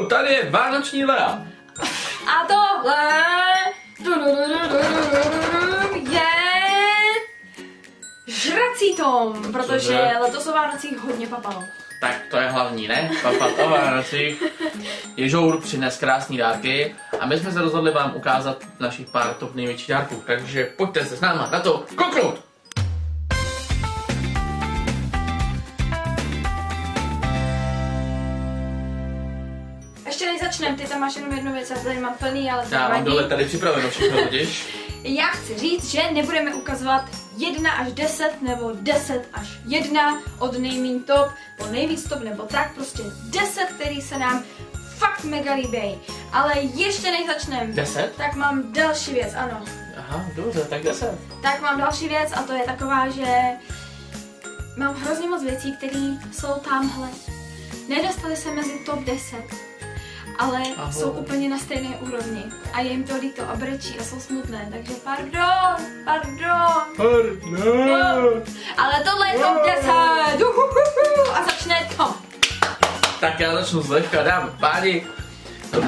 Čau, tady je vánoční Lea. A tohle je žrací Tom, protože letos o Vánocích hodně papalo. Tak to je hlavní, ne? Papat o Vánocích. Ježour přines krásné dárky a my jsme se rozhodli vám ukázat našich pár top největších dárků, takže pojďte se s náma na to kouknout! Ještě než začneme, ty tam máš jenom jednu věc, já tady mám plný, ale já mám dole tady připraveno všechno, vidíš? Já chci říct, že nebudeme ukazovat 1 až 10 nebo 10 až 1 od nejmín top po nejvíc top nebo tak, prostě 10, který se nám fakt mega líbí. Ale ještě než začneme, 10? Tak mám další věc, ano. Aha, dobře, tak 10. Tak mám další věc a to je taková, že mám hrozně moc věcí, které jsou tamhle. Nedostali se mezi top 10. Ale ahoj. Jsou úplně na stejné úrovni a je jim to líto a brečí a jsou smutné, takže pardon, pardon, pardon. Ale tohle je top 10 a začne to. Tak já začnu zlehka, dám páni.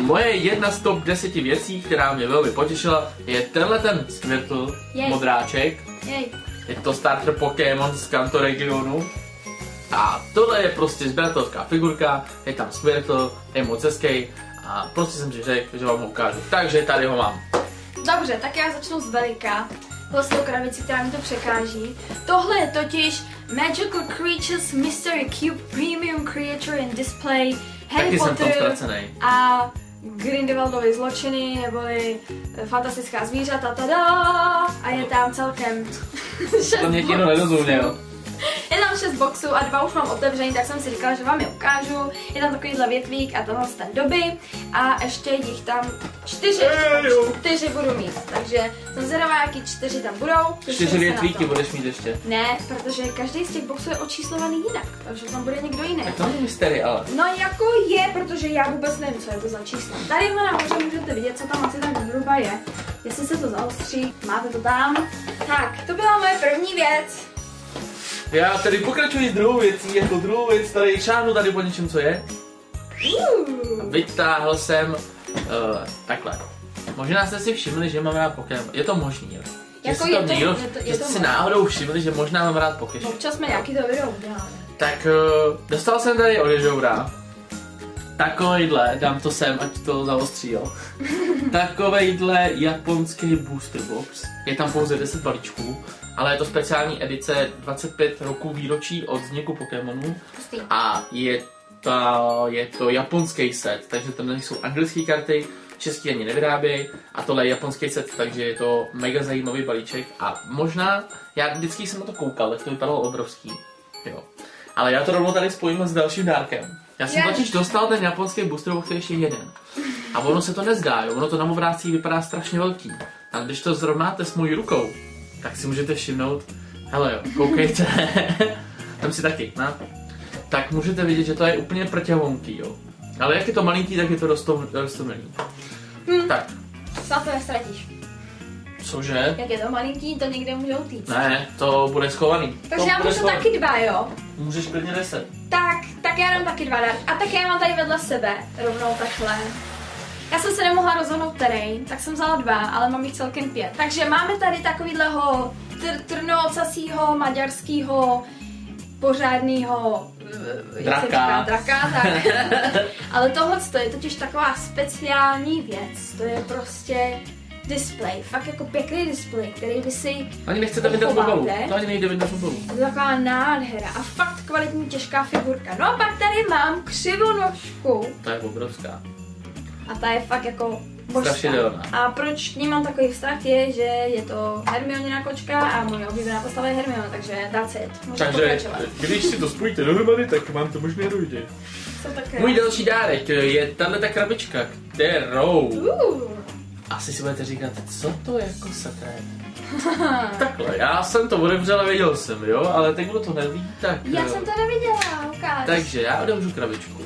Moje jedna z top 10 věcí, která mě velmi potěšila, je tenhle ten Squirtle, modráček. Jej. Je to starter Pokémon z Kanto Regionu. A tohle je prostě sběratelská figurka, je tam Squirtle, je moc hezký a prostě jsem si řekl, že vám ho ukážu. Takže tady ho mám. Dobře, tak já začnu zvelika, vlastně o krabici, která mi to překáží. Tohle je totiž Magical Creatures Mystery Cube Premium Creature in Display, Harry Potter a Grindelwaldovy zločiny, neboli Fantastická zvířata, tada! A je tam celkem 6 to mě jenom nerozuměl. Je tam 6 boxů a 2 už mám otevřený, tak jsem si říkala, že vám je ukážu. Je tam takovýhle větvík a tohle z té doby. A ještě jich tam 4 budu mít. Takže jsem zvědavá, jaký 4 tam budou. 4 větvíky budeš mít ještě? Ne, protože každý z těch boxů je očíslovaný jinak, takže tam bude někdo jiný. Tak to není mystery, ale. No jako je, protože já vůbec nevím, co je to za číslo. Tady nahoře můžete vidět, co tam asi tak zhruba je. Jestli se to zaostří, máte to tam. Tak, to byla moje první věc. Já tady pokračuji s druhou věcí, je to druhou věc, tady šáhnu tady po něčem, co je. Vytáhl jsem takhle. Možná jste si všimli, že mám rád Pokémon. Je to možný, jo? Jako je to, jste si náhodou všimli, že možná mám rád Pokémon. Občas jsme nějaký to video udělali. Tak dostal jsem tady od Ježoura. Takovejhle, dám to sem, ať to zaostří, jo. Takovejhle japonský booster box. Je tam pouze 10 balíčků, ale je to speciální edice 25 roků výročí od vzniku Pokémonů. A je to japonský set, takže tam nejsou anglické karty, český ani nevyrábějí. A tohle je japonský set, takže je to mega zajímavý balíček. A možná, já vždycky jsem na to koukal, tak to vypadalo obrovský. Jo. Ale já to rovnou tady spojím s dalším dárkem. Já jsem totiž dostal ten japonský booster box ještě jeden. A ono se to nezdá, jo? Ono to na movrácí vypadá strašně velký. A když to zrovnáte s mojí rukou, tak si můžete všimnout, hele jo, koukejte, tam si taky, na. Tak můžete vidět, že to je úplně prťavonký, jo. Ale jak je to malinký, tak je to roztomilý. Tak. Snad to neztratíš. Cože? Jak je to malinký, to někde může utíct. Ne, to bude schovaný. Takže já můžu taky 2, jo? Můžeš klidně 10. Tak já dám taky 2 dárky. A tak já mám tady vedle sebe, rovnou takhle. Já jsem se nemohla rozhodnout terén, tak jsem vzala 2, ale mám jich celkem 5. Takže máme tady takovýhleho trnocasího, maďarskýho, pořádnýho draka, tak. Ale tohle je totiž taková speciální věc. To je prostě display, fakt jako pěkný display, který vy si ani nechcete vydat fotbalu, to ani nejde vydat fotbalu. Je to taková nádhera a fakt kvalitní těžká figurka. No a pak tady mám křivonožku. Ta je obrovská. A ta je fakt jako božská. A proč k ní mám takový vztah je, že je to Hermionina kočka a můj oblíbená postava je Hermiona, takže that's it. Můžu pokračovat. Když si to spojíte dohromady, tak vám to možná dojde. Můj další dárek je tato krabička, kterou asi si budete říkat, co to je jako sakré. Takhle, já jsem to odevřela, věděl jsem, jo, ale teď kdo to neví, tak. Já jsem to neviděla, ukáž. Takže já odevřu krabičku.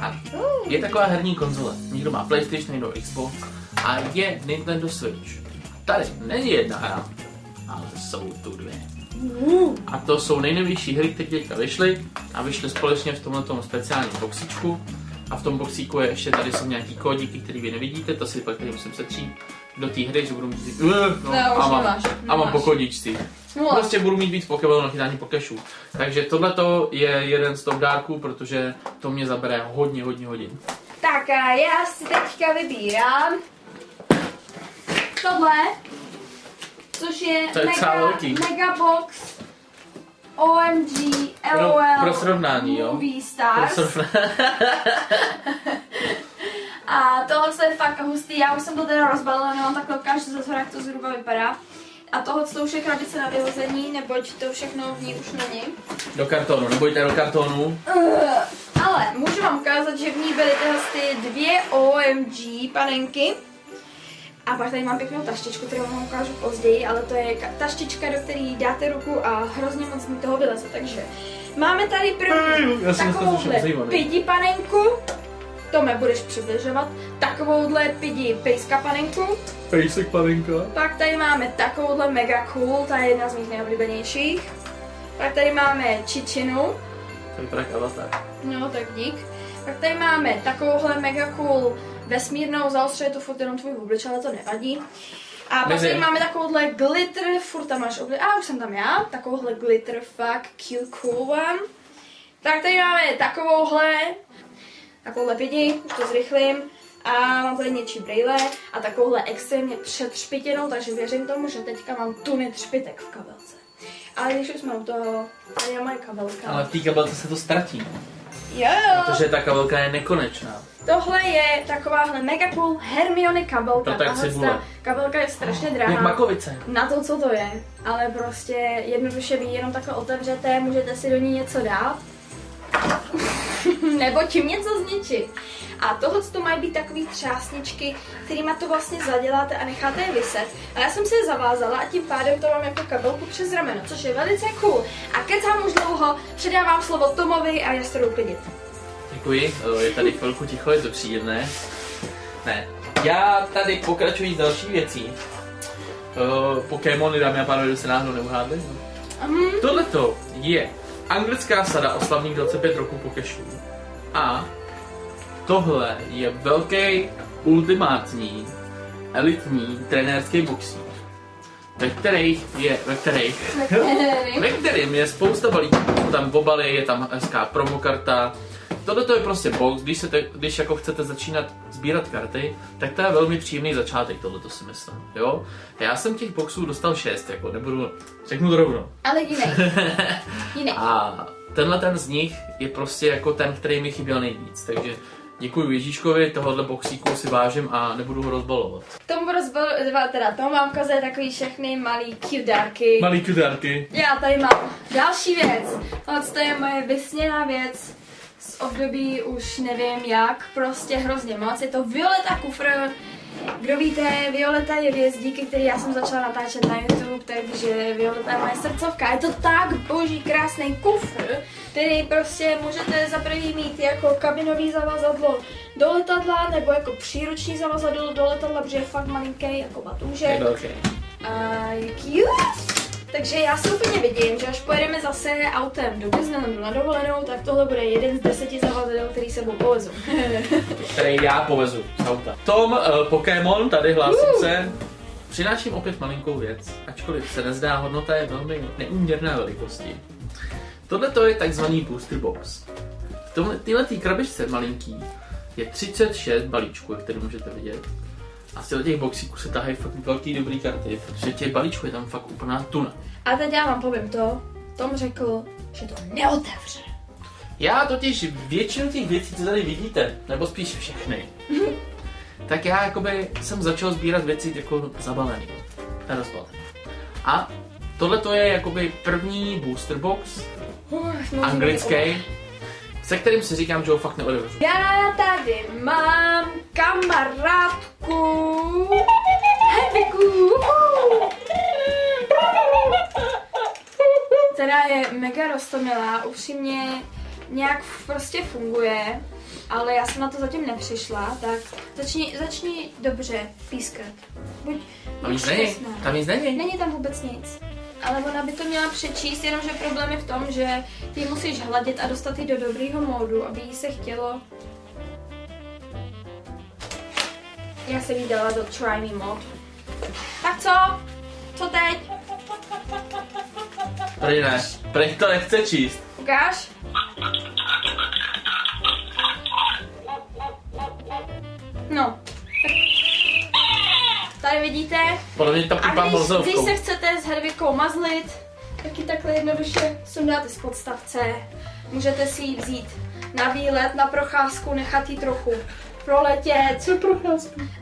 A je taková herní konzole. Někdo má PlayStation, někdo Xbox a je Nintendo Switch. Tady není jedna hra, ale jsou tu 2. A to jsou nejnovější hry, které teďka vyšly a vyšly společně v tomto speciálním boxičku. A v tom boxíku je ještě, tady jsou nějaký kódíky, který vy nevidíte, to si pak tady musím setřít do té hry, že budu mít a mám po kódičcích. Prostě budu mít víc Pokémonů na chytání Pokešů. Takže tohleto je jeden z top dárků, protože to mě zabere hodně, hodně hodin. Tak a já si teďka vybírám tohle, což je mega box OMG LOL pro srovnání, Movie Stars. Pro srovnání. A tohle je fakt hustý, já už jsem to teda rozbalila, nemám takhle ukážu ze shora, jak to zhruba vypadá. A tohle jsou všechno radice na vyhození, neboť to všechno v ní už není. Do kartonu, nebojte do kartonu. Ale můžu vám ukázat, že v ní byly tyhle dvě OMG panenky. A pak tady mám pěknou taštičku, kterou vám ukážu později, ale to je taštička, do které dáte ruku a hrozně moc mi toho vyleze, takže máme tady první takovouhle pidi panenku. Tome, budeš přibližovat. Takovouhle pidi pejska panenku. Pejsek panenka. Pak tady máme takovouhle mega cool, ta je jedna z mých nejoblíbenějších. Pak tady máme čičinu. To vypadá jak avatar. No, tak dík. Pak tady máme takovouhle mega cool vesmírnou, zaostřuje to furt jenom tvůj oblič, ale to nevadí. A pak tady máme takovouhle glitter, furt tam máš oblič, a už jsem tam já, takovouhle glitter, fuck, cute, cool one. Tak tady máme takovouhle pidi, už to zrychlím, a mám tady něčí brejle a takovouhle extrémně přetřpitěnou, takže věřím tomu, že teďka mám tuny třpitek v kabelce. Ale když už jsme u toho, tady je moje kabelka. Ale v té kabelce se to ztratí. Jo, jo. Protože ta kabelka je nekonečná. Tohle je takováhle mega cool Hermione kabelka. Ta kabelka je strašně drahá. Jak makovice. Na to, co to je. Ale prostě jednoduše vy jenom takhle otevřete, můžete si do ní něco dát. Nebo tím něco zničit. A tohle to mají být takový třásničky, kterýma to vlastně zaděláte a necháte je vyset. A já jsem si je zavázala a tím pádem to mám jako kabelku přes rameno, což je velice cool. A kecám už dlouho, předávám slovo Tomovi a já se jdu uklidit. Děkuji, je tady chvilku ticho, je to příjemné. Ne, já tady pokračuji s další věcí. Pokémony, dámy a pánové, kdo se náhodou neuhádli. Tohleto je anglická sada oslavných 25 roků Pokešů. A tohle je velký, ultimátní, elitní trenérský boxík, ve kterém je spousta balíků, tam obaly, je tam hezká promokarta. Tohle je prostě box, když jako chcete začínat sbírat karty, tak to je velmi příjemný začátek, tohleto si myslím, jo? Já jsem těch boxů dostal 6, jako nebudu, řeknu to rovno. Ale jiný. A tenhle ten z nich je prostě jako ten, který mi chyběl nejvíc, takže děkuji Ježíškovi, tohohle boxíku si vážím a nebudu ho rozbalovat. Tomu vám ukazuje takový všechny malý cute-dárky. Já tady mám další věc, to je moje vysněná věc. Z období už nevím jak, prostě hrozně moc, je to Violeta kufr. Kdo víte, Violeta je věc, díky který já jsem začala natáčet na YouTube, takže Violeta je moje srdcovka. Je to tak boží krásný kufr, který prostě můžete za první mít jako kabinový zavazadlo do letadla, nebo jako příruční zavazadlo do letadla, protože je fakt malinký, jako batůžek. A je cute. Takže já si úplně vidím, že až pojedeme zase autem do Disneylandu na dovolenou, tak tohle bude jeden z 10 zavazadel, který sebou povezu. Který já povezu z auta. Tom, Pokémon, tady hlásím se. Přináším opět malinkou věc, ačkoliv se nezdá, hodnota je velmi neúměrná velikosti. Tohle to je takzvaný booster box. V této krabičce malinký je 36 balíčků, který můžete vidět. A z těch boxíků se tahají fakt velký dobrý karty, protože těch balíčků je tam fakt úplná tuna. A teď já vám povím to, Tom řekl, že to neotevře. Já totiž většinu těch věcí, co tady vidíte, nebo spíš všechny, tak já jakoby jsem začal sbírat věci jako zabalený, nerozbalený. A tohle to je jakoby první booster box, anglický, se kterým si říkám, že ho fakt neodevřu. Já tady mám kamarádku Hedviku, která je mega roztomilá, upřímně nějak prostě funguje, ale já jsem na to zatím nepřišla, tak začni dobře pískat. Tam nic není. Není tam vůbec nic. Ale ona by to měla přečíst, jenomže problém je v tom, že ty musíš hladit a dostat ji do dobrýho módu, aby jí se chtělo Já jsem jí dala do Try Me Mod. Tak co? Co teď? Prej ne, prej to nechce číst. Ukáž? No. Tady vidíte. A když se chcete s Hedvigou mazlit, taky takhle jednoduše sundáte z podstavce. Můžete si ji vzít na výlet, na procházku, nechat ji trochu proletět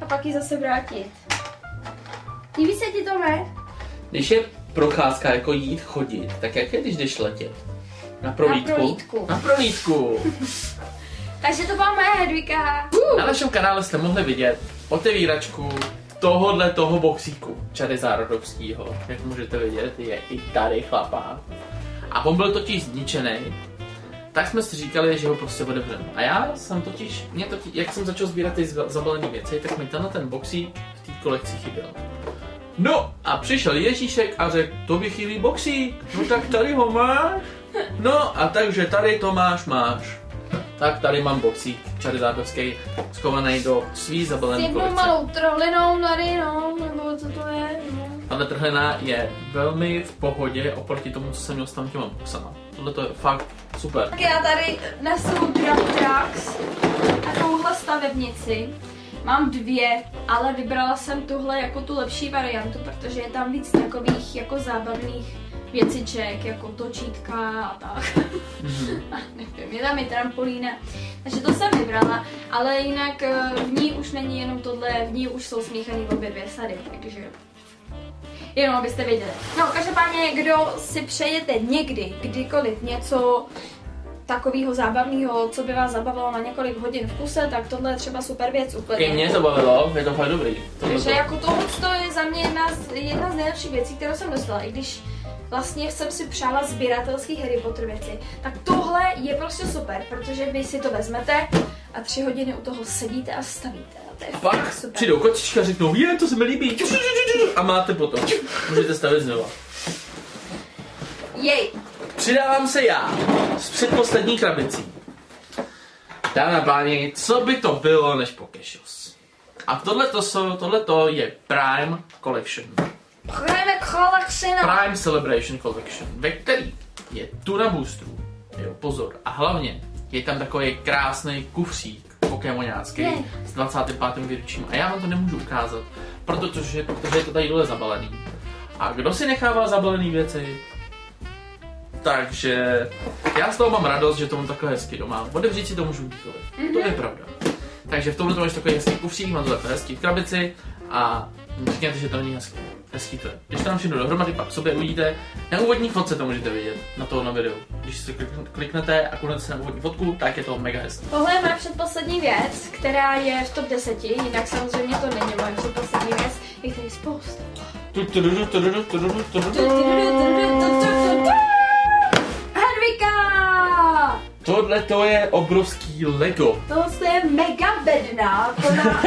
a pak ji zase vrátit. Líbí se ti to, ne? Když je procházka jako jít chodit, tak jak je, když jdeš letět? Na prohlídku? Na prohlídku. Na prohlídku. Takže to byla moje Hedvika. Na našem kanále jste mohli vidět otevíračku toho boxíku Charizardovskýho. Jak můžete vidět, je i tady chlapa. A on byl totiž zničený. Tak jsme si říkali, že ho prostě odebřeme. A já jsem totiž, jak jsem začal sbírat ty zabalené věci, tak mi tenhle ten boxík v té kolekci chyběl. No a přišel Ježíšek a řekl, tobě chybí boxík, no tak tady ho máš. No a takže tady to máš. Tak tady mám boxík Charizardovský schovaný do svý zabalené kolekce. S jednou malou trhlinou, narinou, nebo co to je? Tahle trhlina je velmi v pohodě oproti tomu, co jsem měl s tam těma boxama. Tohle to je fakt super. Tak já tady nesu Dramtrax, takovouhle stavebnici. Mám dvě, ale vybrala jsem tuhle jako tu lepší variantu, protože je tam víc takových jako zábavných věciček, jako točítka a tak. Nevím, je tam i trampolína. Takže to jsem vybrala, ale jinak v ní už není jenom tohle, v ní už jsou smíchaný obě dvě sady, takže jenom abyste věděli. No, každopádně, kdo si přejete někdy, kdykoliv něco takového zábavného, co by vás zabavilo na několik hodin v kuse, tak tohle je třeba super věc úplně. I mě to bavilo, je to fakt dobrý. Takže jako tohle je za mě jedna z nejlepších věcí, kterou jsem dostala, i když vlastně jsem si přála sběratelský Harry Potter věci. Tak tohle je prostě super, protože vy si to vezmete a 3 hodiny u toho sedíte a stavíte. A pak přijdou kočička a řeknou, je, to se mi líbí. A máte potom. Můžete stavět znova. Jej. Přidávám se já s předposlední krabicí. Dáme páni, co by to bylo než Pokešos. A tohleto je Prime Collection. Prime Collection. Prime Celebration Collection, ve který je tuna boostrů. Jo, pozor. A hlavně je tam takový krásný kufřík pokémoňácký s 25. výročím. A já vám to nemůžu ukázat, protože je to tady dole zabalený. A kdo si nechává zabalený věci? Takže já z toho mám radost, že to mám takhle hezky doma. Odevřít si to můžu kdykoliv. To je pravda. Takže v tomhle to máš takový hezký kufřík, mám to takhle hezký v krabici a říkáte, že to není hezký. Hezký to je. Když tam všechno dohromady, pak sobě uvidíte. Na úvodní fotce to můžete vidět na tohle videu. Když si kliknete a kliknete na úvodní fotku, tak je to mega hezký. Tohle je moje předposlední věc, která je v top 10, jinak samozřejmě to není moje předposlední věc, je tady spousta. Tohle to je obrovský Lego. Tohle je mega bedná, to má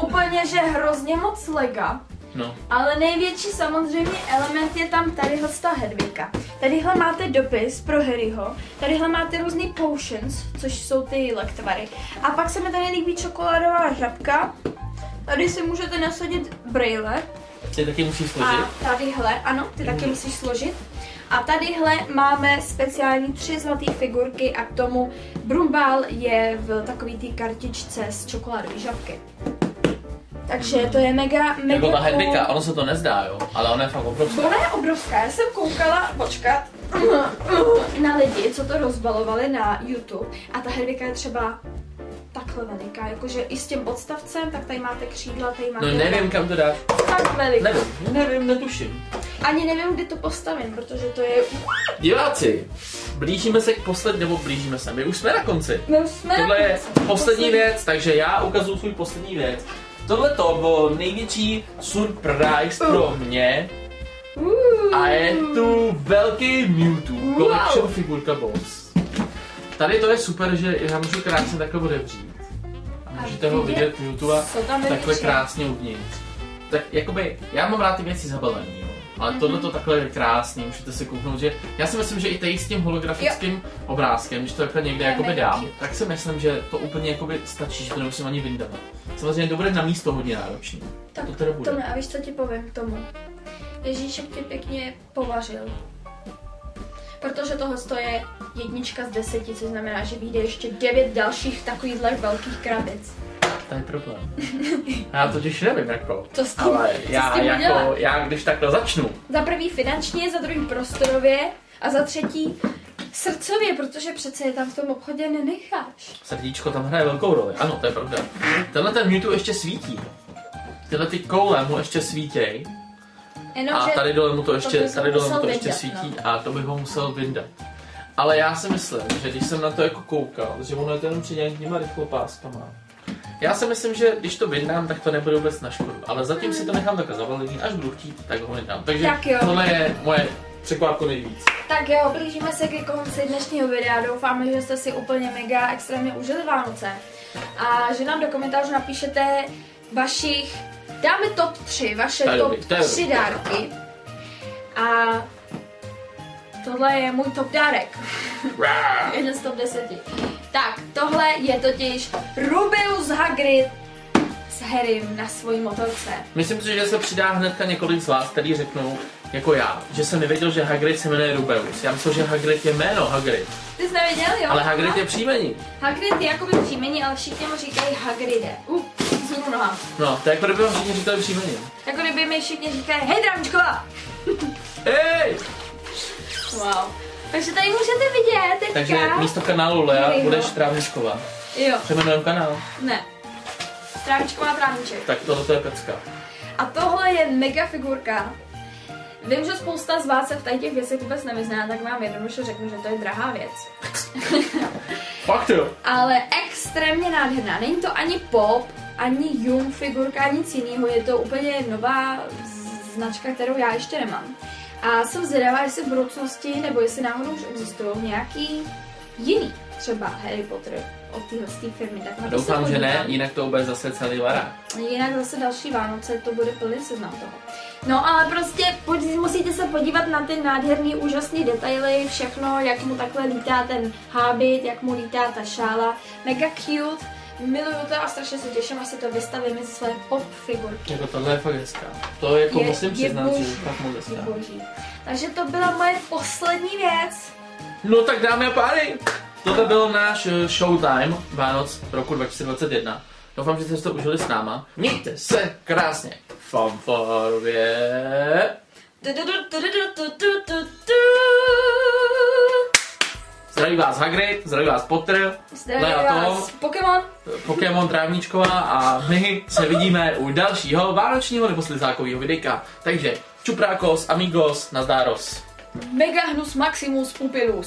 úplně že hrozně moc lega. No. Ale největší samozřejmě element je tam tadyhle ta Hedvika. Tadyhle máte dopis pro Harryho, tadyhle máte různý potions, což jsou ty lektvary. A pak se mi tady líbí čokoládová žabka. Tady si můžete nasadit brýle. Ty taky musíš složit. A tadyhle, ano, ty taky musíš složit. A tadyhle máme speciální 3 zlaté figurky a k tomu Brumbal je v takové té kartičce z čokoládové žabky. Takže to je mega jako ta Hedvika, ono se to nezdá, jo, ale ona je fakt obrovská. Ona je obrovská, já jsem koukala, počkat, na lidi, co to rozbalovali na YouTube a ta Hedvika je třeba takhle veliká, jakože i s tím podstavcem, tak tady máte křídla, tady máte... No nevím, kam to dáš. Tak veliká. Nevím, netuším. Ani nevím, kde to postavím, protože to je... Diváci, blížíme se k my už jsme na konci. Tohle je poslední věc, takže já ukazuju svůj poslední věc. Tohle to bylo největší surprise pro mě. A je tu velký Mewtwo Collection figurka box. Tady to je super, že já můžu krásně takhle odevřít. A můžete ho vidět Mewtwo takhle krásně uvnitř. Tak jakoby, já mám rád ty věci zabalený. Ale tohle to takhle je krásný, můžete si kouknout, že já si myslím, že i tady s tím holografickým obrázkem, když to takhle někde jakoby dám, tak si myslím, že to úplně jakoby stačí, že to nemusím ani vyndavat. Samozřejmě to bude na místo hodně náročný. Tak, to bude. Tome, a víš, co ti povím k tomu? Ježíšek tě pěkně povařil. Protože tohle je 1 z 10, což znamená, že vyjde ještě 9 dalších takových velkých krabic. To je problém. Já totiž nevím jako. Co s tím, ale já když takhle začnu. Za prvý finančně, za druhý prostorově a za třetí srdcově, protože přece je tam v tom obchodě nenecháš. Srdíčko tam hraje velkou roli, ano, to je pravda. Tenhle ten Mewtwo ještě svítí. Tyhle ty koule mu ještě svítěj. A tady dole mu to ještě, svítí a to bych ho musel vyndat. Ale já si myslím, že když jsem na to jako koukal, že ono je ten přidělen těma rychlopáskama. Já si myslím, že když to vyndám, tak to nebude vůbec na škodu, ale zatím si to nechám takhle zavalený, až budu chtít, tak ho nedám. Takže tak tohle je moje překvapko nejvíc. Tak jo, blížíme se ke konci dnešního videa, doufáme, že jste si úplně mega extrémně užili Vánoce. A že nám do komentářů napíšete vašich, dáme top 3, vaše top 3 dárky. A tohle je můj top dárek. 1 z 10. Tak, tohle je totiž Rubeus Hagrid s Harrym na svojí motorce. Myslím si, že se přidá hnedka několik z vás, který řeknou jako já, že jsem nevěděl, že Hagrid se jmenuje Rubeus. Já myslel, že Hagrid je jméno Hagrid. Ty jsi nevěděl, jo? Ale Hagrid je příjmení. Hagrid je jakoby příjmení, ale všichni mu říkají Hagride. Zůru noha. No, to je jako kdyby mi všichni říkali příjmení. Jako kdyby mi všichni říkali, hej Dramčková! Hej! Wow. Takže tady můžete vidět teďka. Takže místo kanálu Lea budeš Trávničková. Jo. Přeměnujem kanál. Ne. Trávničková Trávniček. Tak tohle je pecka. A tohle je mega figurka. Vím, že spousta z vás se v těch věcech vůbec nevyzná, tak vám jednoduše řeknu, že to je drahá věc. Fakt jo. Ale extrémně nádherná. Není to ani pop, ani Jung figurka, ani nic jiného. Je to úplně nová značka, kterou já ještě nemám. A jsem zvědavá, jestli v budoucnosti, nebo jestli náhodou už existují nějaký jiný, třeba Harry Potter od téhle firmy. Tak doufám, že ne, jinak to bude zase celý varák. Jinak zase další Vánoce, to bude plný seznam toho. No ale prostě musíte se podívat na ty nádherný, úžasný detaily, všechno, jak mu takhle lítá ten hábit, jak mu lítá ta šála, mega cute. Miluju to a strašně se těším, až si to vystavím ze své pop figurky. Jako tohle je fakt hezká. To jako je, musím přiznat, že je fakt moc hezká. Takže to byla moje poslední věc. No tak dámy a páni, toto byl náš showtime Vánoc roku 2021. Doufám, že jste to užili s náma. Mějte se krásně. Fanfarově. Zdraví vás Hagrid, zdraví vás Potter, zdraví vás Pokémon Trávničková a my se vidíme u dalšího vánočního nebo slizákového videjka. Takže čuprákos, amigos, nazdáros. Mega hnus maximus pupilus.